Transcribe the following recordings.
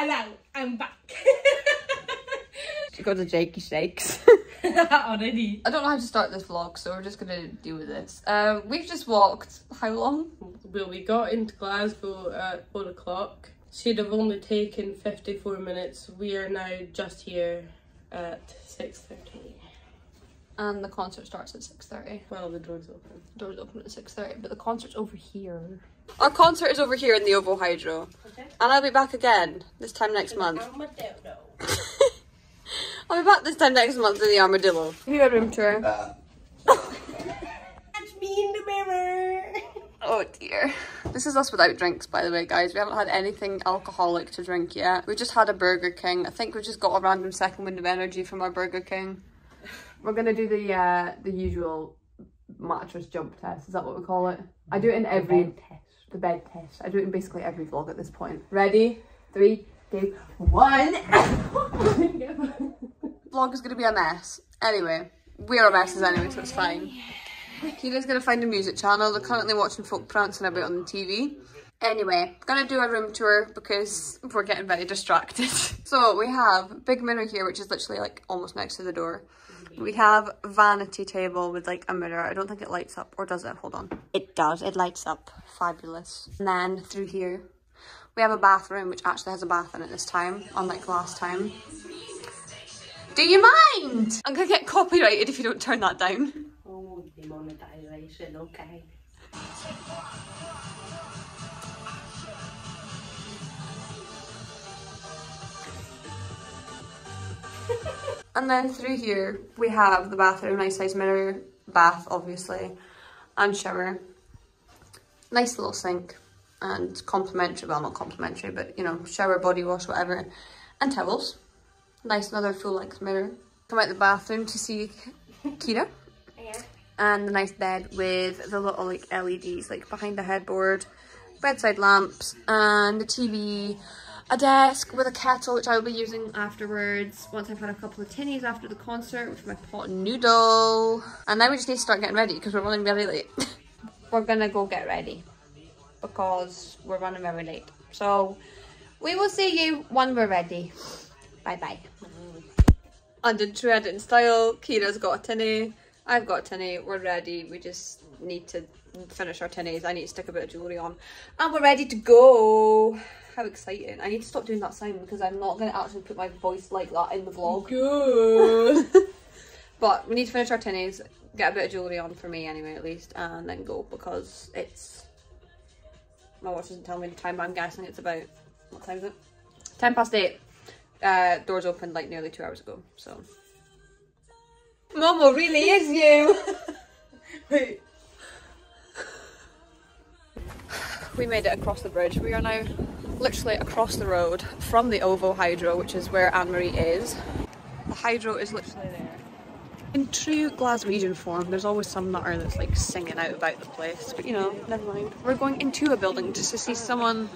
Hello, I'm back. She got the jakey shakes. Oh, did he? I don't know how to start this vlog, so we're just going to deal with this. We've just walked, how long? Well, we got into Glasgow at 4 o'clock. Should have only taken 54 minutes. We are now just here at 6:30. And the concert starts at 6:30. Well, the door's open. The door's open at 6:30, but the concert's over here. Our concert is over here in the Ovo Hydro. Okay. And I'll be back again, this time next month. Armadillo. I'll be back this time next month in the Armadillo. Have you had room tour? That's me in the mirror. Oh dear. This is us without drinks, by the way, guys. We haven't had anything alcoholic to drink yet. We just had a Burger King. I think we just got a random second wind of energy from our Burger King. We're gonna do the usual mattress jump test. Is that what we call it? I do it in every the bed test. I do it in basically every vlog at this point. Ready? 3, 2, 1. Vlog is gonna be a mess. Anyway, we are messes anyway, so it's fine. Kira's gonna find a music channel. They're currently watching folk prancing about on the TV. Anyway, gonna do a room tour because we're getting very distracted. So we have big mirror here, which is literally like almost next to the door. We have vanity table with like a mirror. I don't think it lights up, or does it? Hold on. It does, it lights up. Fabulous. And then through here, we have a bathroom, which actually has a bath in it this time, unlike last time. Do you mind? I'm gonna get copyrighted if you don't turn that down. Oh, demonetization, okay. And then through here, we have the bathroom, nice size mirror, bath obviously, and shower. Nice little sink, and complimentary, well not complimentary, but you know, shower, body wash, whatever, and towels. Nice, another full length mirror. Come out the bathroom to see Kira. Yeah. And the nice bed with the little like LEDs like behind the headboard, bedside lamps, and the TV. A desk with a kettle, which I will be using afterwards, once I've had a couple of tinnies after the concert, with my pot noodle. And now we just need to start getting ready, because we're running very late. We're gonna go get ready, because we're running very late. So, we will see you when we're ready. Bye-bye. And in tread and style, Kira's got a tinny, I've got a tinny, we're ready, we just need to finish our tinnies. I need to stick a bit of jewellery on, and we're ready to go. How exciting. I need to stop doing that sound because I'm not going to actually put my voice like that in the vlog. Good. But we need to finish our tinnies, get a bit of jewellery on for me anyway at least, and then go, because it's, my watch doesn't tell me the time, but I'm guessing it's about, what time is it? 8:10. Doors opened like nearly 2 hours ago, so. Momo really is you. Wait. We made it across the bridge. We are now literally across the road from the Ovo Hydro, which is where Anne-Marie is. The hydro is literally there. In true Glaswegian form, there's always some nutter that's like singing out about the place, but you know, never mind. We're going into a building just to see someone.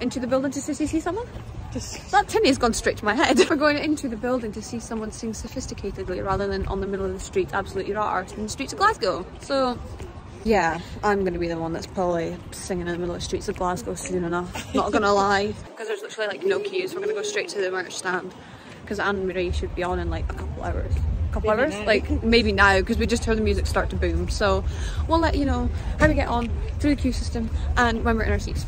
Into the building just to see someone? Just that tinny has gone straight to my head. We're going into the building to see someone sing sophisticatedly rather than on the middle of the street, absolutely ratters in the streets of Glasgow. So. Yeah, I'm going to be the one that's probably singing in the middle of the streets of Glasgow soon enough, not going to lie. Because there's literally like no queues, we're going to go straight to the merch stand. Because Anne-Marie should be on in like a couple hours. A couple maybe hours? Now. Like maybe now, because we just heard the music start to boom. So we'll let you know how we get on through the queue system and when we're in our seats.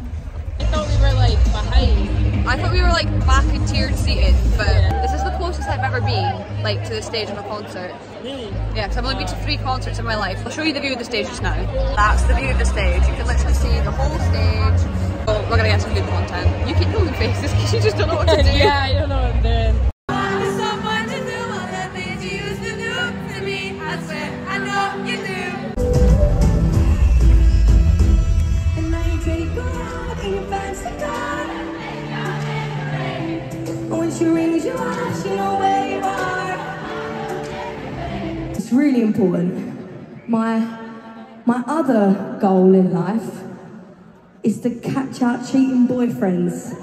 I thought we were like behind. I thought we were like back and tiered seated, but yeah. This is the closest I've ever been like to the stage of a concert. Really? Yeah, because I've only been to 3 concerts in my life. I'll show you the view of the stage just now. That's the view of the stage. You can literally see the whole stage. Oh, we're gonna get some good content. You keep rolling faces because you just don't know what to do. Yeah, I don't know what I'm doing. It's really important. My other goal in life is to catch out cheating boyfriends.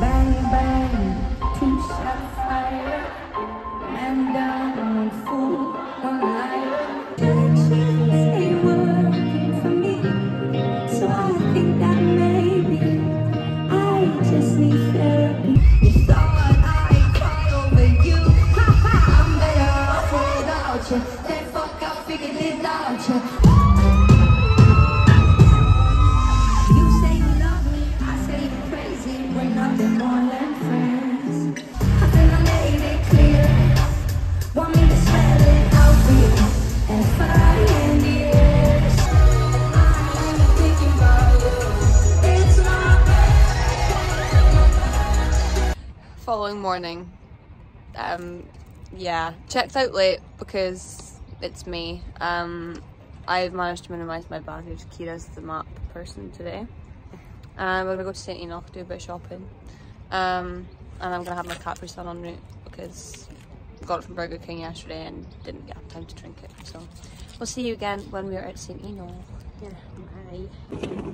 Bang bang, 2 shots fired, man down on full one night. Working for me, so I think that maybe following morning. Yeah, checked out late because it's me. I've managed to minimise my baggage. Kira's the map person today. We're gonna go to St Enoch, do a bit of shopping, and I'm gonna have my Capri Sun en route because I got it from Burger King yesterday and didn't get time to drink it. So we'll see you again when we are at St Enoch. Yeah, bye.